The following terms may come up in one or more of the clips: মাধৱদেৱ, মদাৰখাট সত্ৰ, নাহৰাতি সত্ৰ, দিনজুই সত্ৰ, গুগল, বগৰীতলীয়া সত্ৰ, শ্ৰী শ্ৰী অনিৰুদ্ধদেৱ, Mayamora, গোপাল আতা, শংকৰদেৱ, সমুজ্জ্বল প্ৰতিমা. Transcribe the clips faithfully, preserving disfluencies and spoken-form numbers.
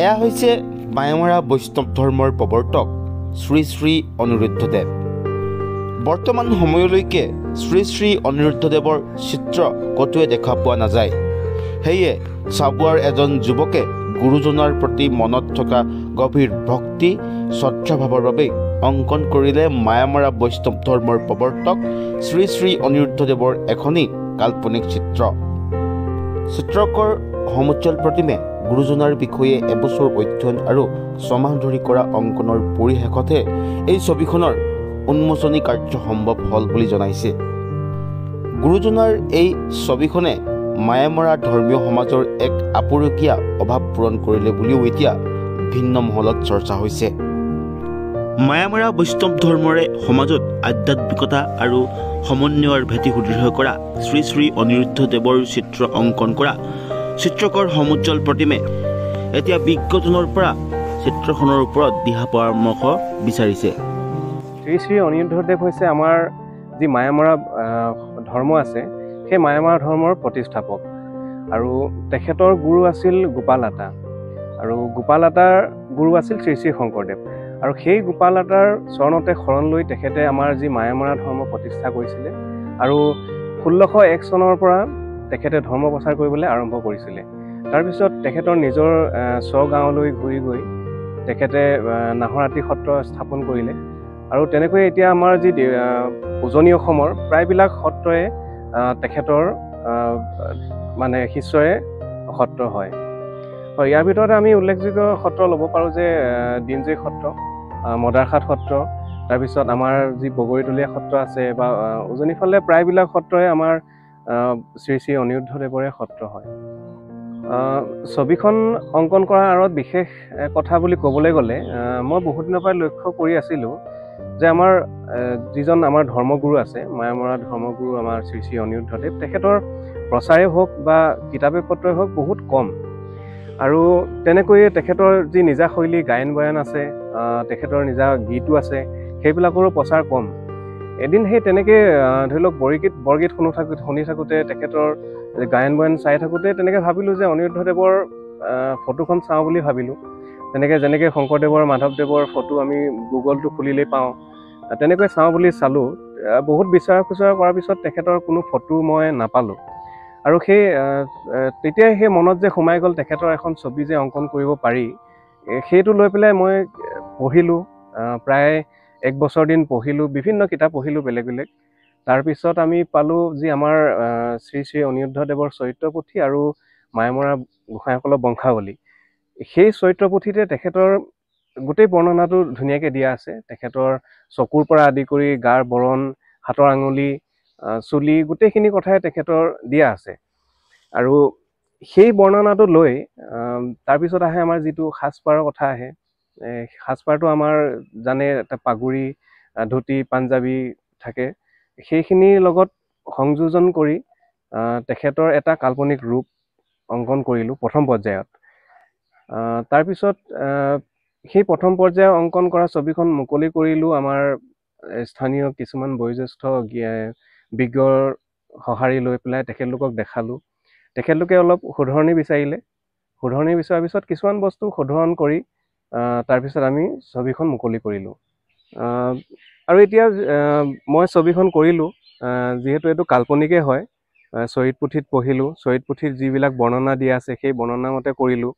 এয়া হৈছে মায়ামৰা বৈষ্ণৱ ধৰ্মৰ প্ৰৱৰ্তক শ্ৰী শ্ৰী অনিৰুদ্ধদেৱ। বৰ্তমান সময়লৈকে শ্ৰী শ্ৰী অনিৰুদ্ধদেৱৰ চিত্ৰ কতোৱে দেখা পোৱা নাযায়। সেয়ে চাবুৱাৰ এজন যুৱকে গুৰুজনাৰ প্ৰতি মনত থকা গভীৰ ভক্তি শ্ৰদ্ধাভাৱৰ বাবে অংকন কৰিলে মায়ামৰা বৈষ্ণৱ ধৰ্মৰ প্ৰৱৰ্তক শ্ৰী শ্ৰী অনিৰুদ্ধদেৱৰ এখনি কাল্পনিক চিত্ৰ। চিত্ৰকৰ সমুজ্জ্বল প্ৰতিমে গুৰুজনাৰ বিষয়ে এবছৰ অধ্যয়ন আৰু ছমাহ ধৰি কৰা অংকনৰ পৰিশেষতহে এই ছবিখনৰ উন্মোচনী কাৰ্য সম্ভৱ হল বুলি জনাইছে। গুৰুজনাৰ এই ছবিখনে মায়ামৰা ধৰ্মীয় সমাজৰ এক আপুৰুকীয়া অভাৱ পূৰণ কৰিলে বুলিও এতিয়া ভিন্ন মহলত চৰ্চা হৈছে। মায়ামৰা বৈষ্ণৱ ধৰ্মৰে সমাজত আধ্যাত্মিকতা আৰু সমন্বয়ৰ ভেটি সুদৃঢ় কৰা শ্ৰী শ্ৰী অনিৰুদ্ধদেৱৰ চিত্ৰ অংকন কৰা চিত্ৰকৰ সমুজ্জ্বল প্ৰতিমে এতিয়া বিজ্ঞজনৰ পৰা চিত্ৰখনৰ ওপৰত দিহা পৰামৰ্শ বিচাৰিছে। শ্ৰী শ্ৰী অনিৰুদ্ধদেৱ হৈছে আমাৰ যি মায়ামৰা ধৰ্ম আছে সেই মায়ামৰা ধৰ্মৰ প্ৰতিষ্ঠাপক, আৰু তেখেতৰ গুৰু আছিল গোপাল আতা, আৰু গোপাল আতাৰ গুৰু আছিল শ্ৰী শ্ৰী শংকৰদেৱ, আৰু সেই গোপাল আতাৰ চৰণতে শৰণ লৈ তেখেতে আমাৰ যি মায়ামৰা ধৰ্ম প্ৰতিষ্ঠা কৰিছিলে, আৰু ষোল্লশ এক চনৰ পৰা তেখেতে ধৰ্ম প্ৰচাৰ কৰিবলৈ আৰম্ভ কৰিছিলে। তাৰপিছত তেখেতৰ নিজৰ স্বগাঁৱলৈ ঘূৰি গৈ তেখেতে নাহৰাতি সত্ৰ স্থাপন কৰিলে, আৰু তেনেকৈ এতিয়া আমাৰ যি উজনি অসমৰ প্ৰায়বিলাক সত্ৰই তেখেতৰ মানে শিষ্যৰে সত্ৰ হয়। ইয়াৰ ভিতৰত আমি উল্লেখযোগ্য সত্ৰ ল'ব পাৰোঁ যে দিনজুই সত্ৰ, মদাৰখাট সত্ৰ, তাৰপিছত আমাৰ যি বগৰীতলীয়া সত্ৰ আছে, বা উজনি ফালে প্ৰায়বিলাক সত্ৰই আমাৰ শ্ৰী শ্ৰী অনিৰুদ্ধদেৱৰে সত্ৰ হয়। ছবিখন অংকন কৰাৰ আঁৰত বিশেষ কথা বুলি ক'বলৈ গ'লে মই বহুত দিনৰ পৰাই লক্ষ্য কৰি আছিলোঁ যে আমাৰ যিজন আমাৰ ধৰ্মগুৰু আছে, মায়ামৰা ধৰ্মগুৰু আমাৰ শ্ৰী শ্ৰী অনিৰুদ্ধদেৱ, তেখেতৰ প্ৰচাৰেই হওক বা কিতাপে পত্ৰই হওক বহুত কম, আৰু তেনেকৈয়ে তেখেতৰ যি নিজা শৈলী গায়ন বায়ন আছে, তেখেতৰ নিজা গীতো আছে, সেইবিলাকৰো প্ৰচাৰ কম। এদিন সেই তেনেকৈ ধৰি লওক বৰগীত বৰগীত শুনো থাকোঁতে শুনি থাকোঁতে তেখেতৰ গায়ন বায়ন চাই থাকোঁতে তেনেকৈ ভাবিলোঁ যে অনিৰুদ্ধদেৱৰ ফটোখন চাওঁ বুলি ভাবিলোঁ। তেনেকৈ যেনেকৈ শংকৰদেৱৰ মাধৱদেৱৰ ফটো আমি গুগলটো খুলিলেই পাওঁ, তেনেকৈ চাওঁ বুলি চালোঁ। বহুত বিচাৰ খুচৰা কৰাৰ পিছত তেখেতৰ কোনো ফটো মই নাপালোঁ, আৰু সেই তেতিয়াই সেই মনত যে সোমাই গ'ল তেখেতৰ এখন ছবি যে অংকন কৰিব পাৰি, সেইটো লৈ পেলাই মই পঢ়িলোঁ। প্ৰায় এক বছৰ দিন পঢ়িলোঁ, বিভিন্ন কিতাপ পঢ়িলোঁ বেলেগ বেলেগ। তাৰপিছত আমি পালোঁ যি আমাৰ শ্ৰী শ্ৰী অনিৰুদ্ধদেৱৰ চৰিত্ৰ পুথি আৰু মায়ামৰা গোঁসাইসকলৰ বংশাৱলী। সেই চৰিত্ৰ পুথিতে তেখেতৰ গোটেই বৰ্ণনাটো ধুনীয়াকৈ দিয়া আছে। তেখেতৰ চকুৰ পৰা আদি কৰি গাৰ বৰণ, হাতৰ আঙুলি, চুলি, গোটেইখিনি কথাই তেখেতৰ দিয়া আছে, আৰু সেই বৰ্ণনাটো লৈ তাৰপিছত আহে আমাৰ যিটো সাজপাৰৰ কথা আহে। সাজপাৰটো আমাৰ জানে এটা পাগুৰি, ধুতি, পাঞ্জাবী থাকে, সেইখিনিৰ লগত সংযোজন কৰি তেখেতৰ এটা কাল্পনিক ৰূপ অংকন কৰিলোঁ প্ৰথম পৰ্যায়ত। তাৰপিছত সেই প্ৰথম পৰ্যায়ত অংকন কৰা ছবিখন মুকলি কৰিলোঁ আমাৰ স্থানীয় কিছুমান বয়োজ্যেষ্ঠ বিজ্ঞৰ সঁহাৰি লৈ পেলাই তেখেতলোকক দেখালোঁ। তেখেতলোকে অলপ শুধৰণি বিচাৰিলে, শুধৰণি বিচৰাৰ পিছত কিছুমান বস্তু শুধৰণ কৰি তাৰপিছত আমি ছবিখন মুকলি কৰিলোঁ। আৰু এতিয়া মই ছবিখন কৰিলোঁ, যিহেতু এইটো কাল্পনিকেই হয়, চৰিত পুথিত পঢ়িলোঁ, চৰিত পুথিত যিবিলাক বৰ্ণনা দিয়া আছে সেই বৰ্ণনা মতে কৰিলোঁ।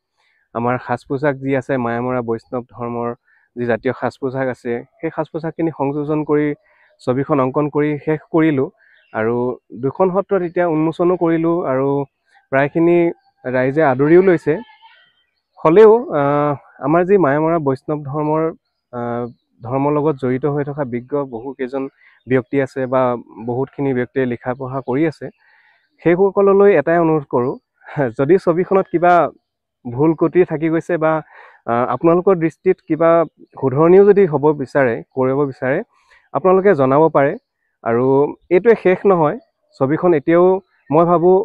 আমাৰ সাজ পোছাক যি আছে, মায়ামৰা বৈষ্ণৱ ধৰ্মৰ যি জাতীয় সাজ পোছাক আছে, সেই সাজ পোছাকখিনি সংযোজন কৰি ছবিখন অংকন কৰি শেষ কৰিলোঁ, আৰু দুখন সত্ৰত এতিয়া উন্মোচনো কৰিলোঁ, আৰু প্ৰায়খিনি ৰাইজে আদৰিও লৈছে। হ'লেও আমাৰ যি মায়ামৰা বৈষ্ণৱ ধৰ্মৰ ধৰ্মৰ লগত জড়িত হৈ থকা বিজ্ঞ বহুকেইজন ব্যক্তি আছে, বা বহুতখিনি ব্যক্তিয়ে লিখা পঢ়া কৰি আছে, সেইসকললৈ এটাই অনুৰোধ কৰোঁ, যদি ছবিখনত কিবা ভুল ক্ৰুটি থাকি গৈছে বা আপোনালোকৰ দৃষ্টিত কিবা শুধৰণিও যদি হ'ব বিচাৰে কৰিব বিচাৰে আপোনালোকে জনাব পাৰে। আৰু এইটোৱে শেষ নহয়, ছবিখন এতিয়াও মই ভাবোঁ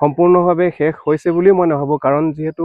সম্পূৰ্ণভাৱে শেষ হৈছে বুলিও মই নাভাবোঁ, কাৰণ যিহেতু